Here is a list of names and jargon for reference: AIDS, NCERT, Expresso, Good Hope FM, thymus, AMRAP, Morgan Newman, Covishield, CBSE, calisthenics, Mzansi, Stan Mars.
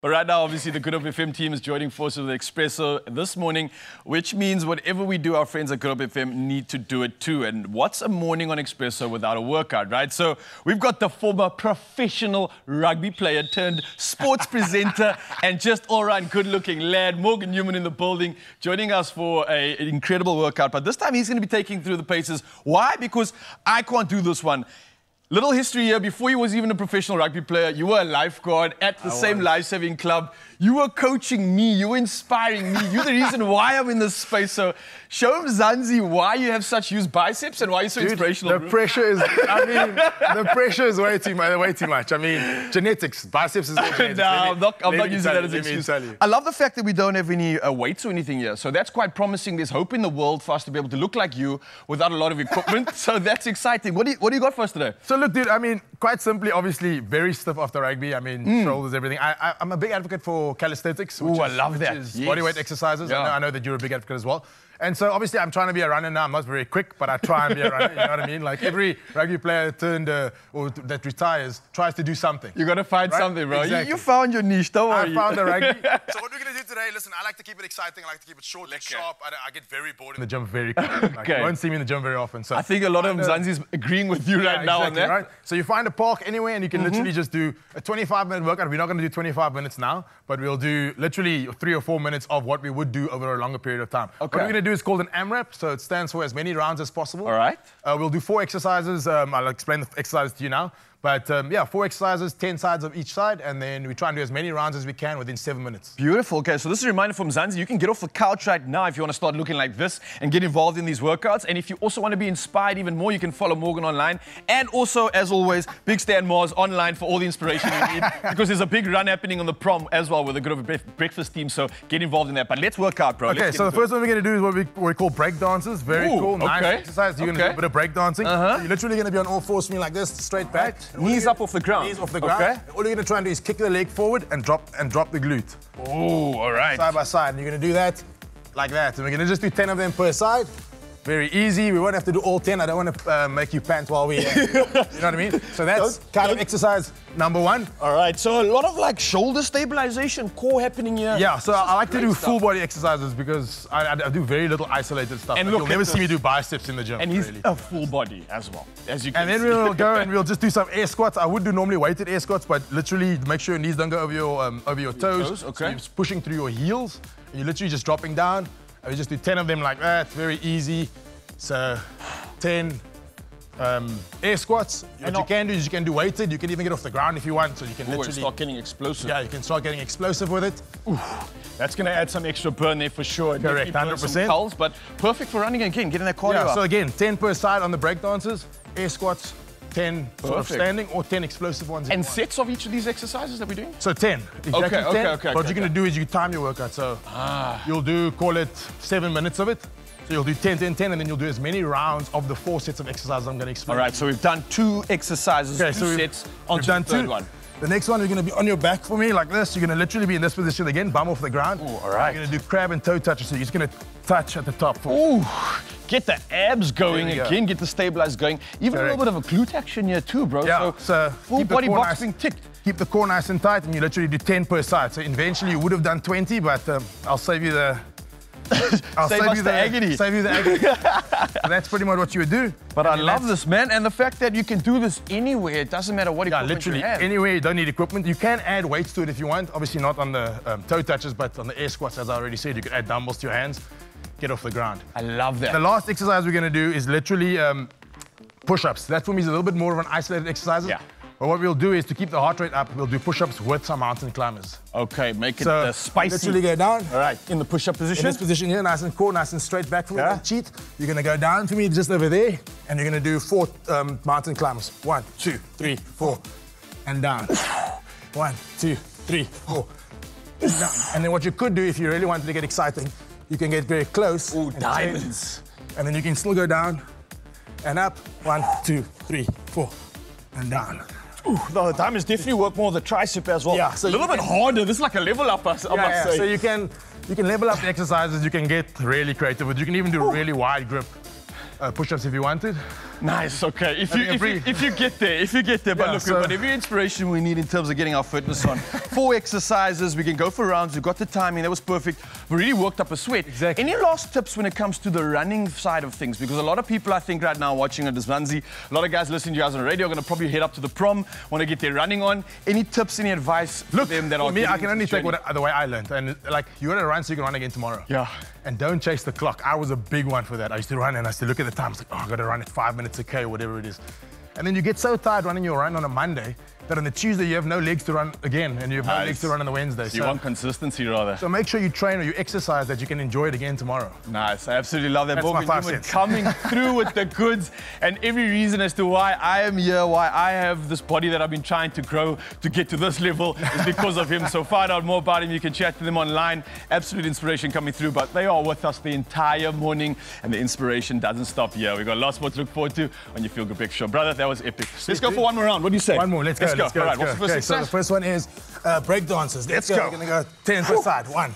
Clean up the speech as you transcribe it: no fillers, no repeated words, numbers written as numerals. But right now, obviously, the Good Hope FM team is joining forces with Expresso this morning, which means whatever we do, our friends at Good Hope FM need to do it too. And what's a morning on Expresso without a workout, right? So we've got the former professional rugby player turned sports presenter and just all-round good-looking lad, Morgan Newman in the building, joining us for an incredible workout. But this time, he's going to be taking through the paces. Why? Because I can't do this one. Little history here, before you was even a professional rugby player, you were a lifeguard at the same life-saving club. You were coaching me, you were inspiring me, you're the reason why I'm in this space. So show Mzansi why you have such huge biceps and why you're so inspirational. The pressure is, I mean, the pressure is way too much. I mean, genetics, biceps is all genetics. No, I'm not using that as an excuse. I love the fact that we don't have any weights or anything here. So that's quite promising. There's hope in the world for us to be able to look like you without a lot of equipment. So that's exciting. What do you got for us today? So look, dude, I mean, quite simply, obviously, very stiff after rugby. I mean, shoulders, everything. I'm a big advocate for calisthenics. Ooh, I love that. Yes. Bodyweight exercises. Yeah. I know that you're a big advocate as well. And so, obviously, I'm trying to be a runner now. I'm not very quick, but I try and be a runner, you know what I mean? Like, every rugby player turned, or that retires, tries to do something. You've got to find something, bro. Exactly. You found your niche, don't worry. I found the rugby. So what we're going to do today, listen, I like to keep it exciting. I like to keep it short, sharp. I get very bored in the gym very quickly. Like, you won't see me in the gym very often. So I think a lot of Mzansi's agreeing with you right now on that. Right? So you find a park anywhere, and you can literally just do a 25-minute workout. We're not going to do 25 minutes now, but we'll do literally 3 or 4 minutes of what we would do over a longer period of time. Okay. What we're going to do is called an AMRAP, so it stands for as many rounds as possible. All right. We'll do 4 exercises. I'll explain the exercises to you now. But yeah, 4 exercises, 10 sides of each side, and then we try and do as many rounds as we can within 7 minutes. Beautiful. Okay, so this is a reminder from Mzansi. You can get off the couch right now if you want to start looking like this and get involved in these workouts. And if you also want to be inspired even more, you can follow Morgan online. And also, as always, big Stan Mars online for all the inspiration you need, because there's a big run happening on the prom as well with a good breakfast team. So get involved in that. But let's work out, bro. Okay, so the first one we're going to do is what we call break dances. Very cool, nice exercise. You're going to do a bit of break dancing. So you're literally going to be on all fours, me like this, straight back. Knees up off the ground. Knees off the ground. Okay. All you're going to try and do is kick the leg forward and drop the glute. Oh, all right. Side by side. And you're going to do that like that. And we're going to just do 10 of them per side. Very easy. We won't have to do all 10. I don't want to make you pant while we... You know what I mean? So that's kind of exercise number one. All right. So a lot of like shoulder stabilization, core happening here. Yeah. So I like to do full body exercises because I do very little isolated stuff. And like, you'll never see me do biceps in the gym. And he's a full body as well, as you can see. And then we'll go and we'll just do some air squats. I would do normally weighted air squats, but literally make sure your knees don't go over your toes. Okay. So you're pushing through your heels. And you're literally just dropping down. We just do 10 of them like that, very easy. So 10 air squats. What you can do is you can do weighted. You can even get off the ground if you want. So you can literally start getting explosive. Yeah, you can start getting explosive with it. Oof. That's going to add some extra burn there for sure. Correct, 100%. Pulse, but perfect for running again, getting that cardio up. So again, 10 per side on the break dances, air squats. 10 sort of standing or 10 explosive ones. And sets of each of these exercises that we're doing? So 10. Exactly 10. Okay. What you're going to do is you time your workout. So you'll do, call it 7 minutes of it. So you'll do 10, 10, 10, and then you'll do as many rounds of the 4 sets of exercises I'm going to explain. All right, so we've done 2 exercises, 2 sets onto the third one. The next one, you're going to be on your back for me like this. You're going to literally be in this position again, bum off the ground. Ooh, all right. You're going to do crab and toe touches. So you're just going to touch at the top. Ooh. Get the abs going again, get the stabilize going. Even a little bit of a glute action here too, bro. Yeah, so full body box being ticked. Keep the core nice and tight, and you literally do 10 per side. So eventually you would have done 20, but I'll save you the... I'll save you the agony. Save you the agony. So that's pretty much what you would do. But I love this, man, and the fact that you can do this anywhere. It doesn't matter what equipment you have. Literally anywhere. You don't need equipment. You can add weights to it if you want. Obviously not on the toe touches, but on the air squats, as I already said, you could add dumbbells to your hands. Get off the ground. I love that. The last exercise we're going to do is literally push-ups. That for me is a little bit more of an isolated exercise. Yeah. But what we'll do is to keep the heart rate up, we'll do push-ups with some mountain climbers. Okay, make it spicy. Literally go down. All right, in the push-up position. In this position here, nice and core, nice and straight back from the cheat. You're going to go down to me just over there, and you're going to do 4 mountain climbers. 1, 2, 3, 4, and down. 1, 2, 3, 4, and down. And then what you could do if you really wanted to get exciting, you can get very close. Ooh, diamonds. And then you can still go down and up. 1, 2, 3, 4, and down. Ooh, the diamonds definitely work more the tricep as well. Yeah, so a little bit harder. This is like a level up, I must say. So you can level up the exercises. You can get really creative with. You can even do really wide grip push-ups if you wanted. Nice, okay. If you get there, but yeah, look, whatever inspiration we need in terms of getting our fitness on. 4 exercises, we can go for rounds, we've got the timing, that was perfect. We really worked up a sweat. Exactly. Any last tips when it comes to the running side of things? Because a lot of people, I think, right now watching on this Mzansi, a lot of guys listening to you guys on the radio are going to probably head up to the prom, want to get their running on. Any tips, any advice for them that are me, I can only take the way I learned. And like, you're going to run so you can run again tomorrow. Yeah. And don't chase the clock. I was a big one for that. I used to run and I used to look at the time. I was like, oh, I've got to run at 5 minutes a K or whatever it is. And then you get so tired running your run on a Monday that on the Tuesday you have no legs to run again and you have no legs to run on the Wednesday. So you want consistency rather. So make sure you train or you exercise that you can enjoy it again tomorrow. Nice, I absolutely love that. That's Morgan Newman coming through with the goods and every reason as to why I am here, why I have this body that I've been trying to grow to get to this level is because of him. So find out more about him, you can chat to them online. Absolute inspiration coming through, but they are with us the entire morning and the inspiration doesn't stop here. We've got lots more to look forward to on your Feel Good Big Show. Brother, that was epic. Let's go for one more round, what do you say? One more, let's go. All right, what's the first exercise? So the first one is break dances. Let's go. We're going to go 10 per side. One,